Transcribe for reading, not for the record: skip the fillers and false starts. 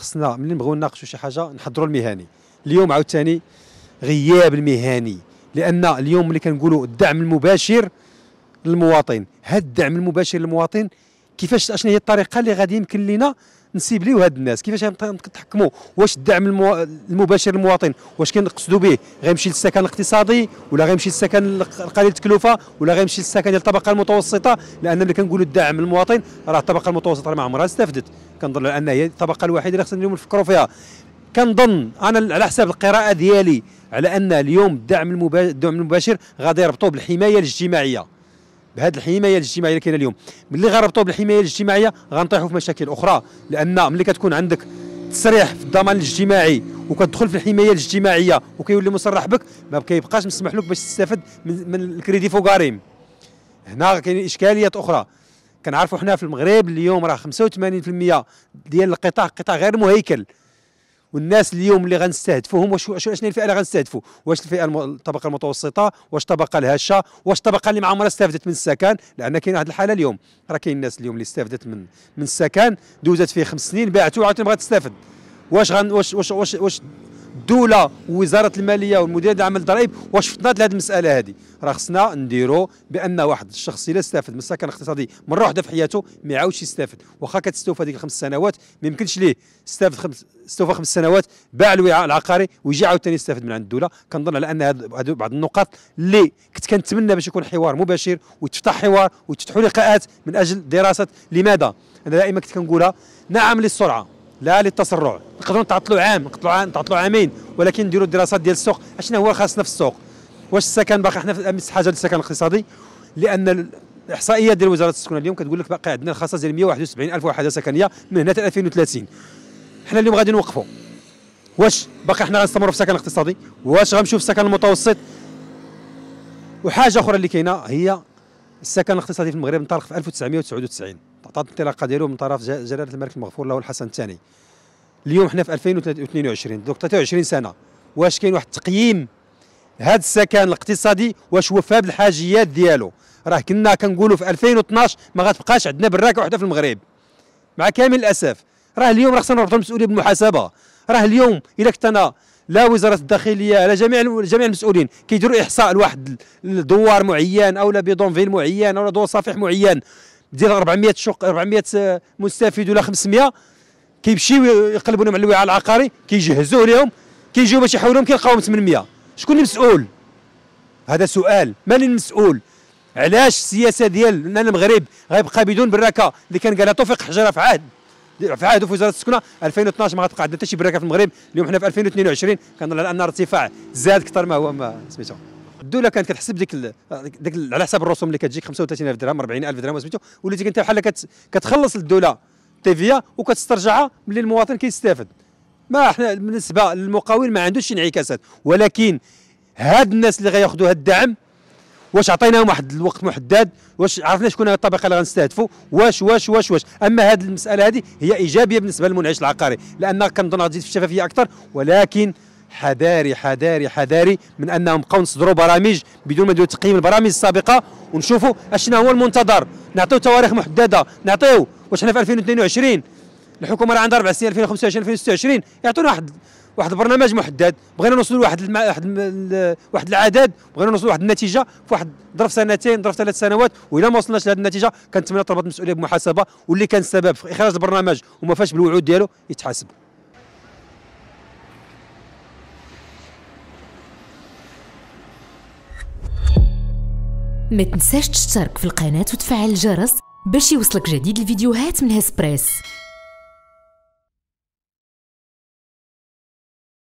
خصنا ملي نبغيو نناقشوا شي حاجه نحضروا المهني. اليوم عاوتاني غياب المهني، لان اليوم ملي كنقولوا الدعم المباشر للمواطن، هاد الدعم المباشر للمواطن كيفاش، اشنو هي الطريقه اللي غادي يمكن لينا نسيب ليه هاد الناس؟ كيفاش غنتحكموا؟ واش الدعم المباشر للمواطن واش كنقصدوا به غيمشي للسكن الاقتصادي، ولا غيمشي للسكن قليل التكلفه، ولا غيمشي للسكن ديال الطبقه المتوسطه؟ لان ملي كنقولوا الدعم المواطن راه الطبقه المتوسطه ما عمرها استفدت، كنظن لان هي الطبقه الوحيده اللي خصنا اليوم نفكروا فيها. كنظن انا على حسب القراءه ديالي على ان اليوم الدعم المباشر غادي يربطوه بالحمايه الاجتماعيه، بهذه الحمايه الاجتماعيه اللي كاينه اليوم. ملي غنربطوا بالحمايه الاجتماعيه غنطيحوا في مشاكل اخرى، لان ملي كتكون عندك تصريح في الضمان الاجتماعي وكتدخل في الحمايه الاجتماعيه وكيولي مصرح بك، ما كيبقاش مسمح لك باش تستافد من الكريدي فوكاريم. هنا كاين اشكاليات اخرى. كنعرفوا حنا في المغرب اليوم راه 85% ديال القطاع قطاع غير مهيكل، والناس اليوم اللي غنستهدفوهم واش الفئه اللي غنستهدفوا؟ واش الفئه الطبقه المتوسطه؟ واش الطبقه الهشه؟ واش الطبقه اللي ما عمرها استفدت من السكن؟ لان كاين واحد الحاله اليوم راه كاين الناس اليوم اللي استفدت من السكن، دوزت فيه 5 سنين باعتو وعاوتاني بغات تستافد. واش الدوله ووزاره الماليه والمديريه العمل الضرائب واش فطنات لهذه المساله هذه؟ راه خصنا نديروا بان واحد الشخص الا استفد من السكن الاقتصادي مره واحده في حياته ما يعاودش يستافد، واخا كتستوفى هذيك 5 سنوات ما يمكنش ليه استافد. استوفى 5 سنوات باع الوعاء العقاري ويجي عاوتاني يستافد من عند الدوله. كنظن على ان هذه بعض النقاط اللي كنت كنتمنى باش يكون حوار مباشر ويتفتح حوار ويتفتحوا لقاءات من اجل دراسه لماذا. انا دائما كنت كنقولها، نعم للسرعه لا للتسرع، نقدروا نتعطلوا عام، نتعطلوا عامين، ولكن نديروا الدراسات ديال السوق، اشنا هو خاصنا في السوق؟ واش السكن باقي حنا في امس حاجه للسكن الاقتصادي؟ لان الاحصائيات ديال وزاره السكن اليوم كتقول لك باقي عندنا الخصاص ديال 171000 وحده سكنيه من هنا حتى 2030. حنا اليوم غادي نوقفوا، واش باقي حنا غنستمروا في السكن الاقتصادي؟ واش غنمشيو في السكن المتوسط؟ وحاجه اخرى اللي كاينه هي السكن الاقتصادي في المغرب انطلق في 1999، تعطات الانطلاقه ديالو من طرف جلاله الملك المغفور له الحسن الثاني. اليوم حنا في 2022 دوك 23 سنه، واش كاين واحد التقييم هذا السكن الاقتصادي؟ واش هو فاب الحاجيات ديالو؟ راه كنا كنقولوا في 2012 ما غتبقاش عندنا براكه وحده في المغرب مع كامل الاسف. راه اليوم راه خصنا نربطوا المسؤوليه بالمحاسبه. راه اليوم الا كنت انا لا وزاره الداخليه لا جميع المسؤولين كيديروا احصاء لواحد دوار معين او لبيدونفيل معين او لدور صفيح معين ديال 400 شق 400 مستفيد ولا 500، كيمشيو يقلبوا لهم على الوعاء العقاري، كيجهزوه لهم، كيجيو باش يحولوهم كيلقاوهم 800. شكون اللي مسؤول؟ هذا سؤال، من المسؤول؟ علاش السياسه ديال ان المغرب غيبقى بدون براكه اللي كان قالها توفيق حجره في عهده في وزاره السكنه 2012 ما غتبقى عندنا حتى شي براكه في المغرب. اليوم حنا في 2022 كنظن على ان ارتفاع زاد اكثر ما هو ما سميتو. الدوله كانت كتحسب ديك على حساب الرسوم اللي كتجيك 35000 درهم 40000 درهم سميتو، وليتي انت بحال كتخلص للدوله تيفيا وكتسترجعها ملي المواطن كيستافد. ما احنا بالنسبه للمقاول ما عندوش شي انعكاسات، ولكن هاد الناس اللي غياخذوا هاد الدعم واش عطيناهم واحد الوقت محدد؟ واش عرفنا شكون هي الطبقه اللي غنستهدفوا؟ واش اما هاد المساله هذه هي ايجابيه بالنسبه للمنعش العقاري، لان كنظن غتزيد في الشفافيه اكثر، ولكن حذاري حذاري حذاري من انهم بقاو نصدروا برامج بدون ما نديروا تقييم البرامج السابقه ونشوفوا اشنا هو المنتظر، نعطيو تواريخ محدده، نعطيو واش حنا في 2022 الحكومه راه عندها 4 سنين 2025 2026 يعطونا واحد البرنامج محدد. بغينا نوصلوا واحد العدد، بغينا نوصلوا واحد النتيجه في واحد ظرف سنتين ظرف 3 سنوات، والا ما وصلناش لهذه النتيجه كنتمنى تربط المسؤوليه بمحاسبه، واللي كان السبب في اخراج البرنامج وما فاش بالوعود ديالو يتحاسب. ما تنساش تشترك في القناه وتفعل الجرس باش يوصلك جديد الفيديوهات من هسبريس.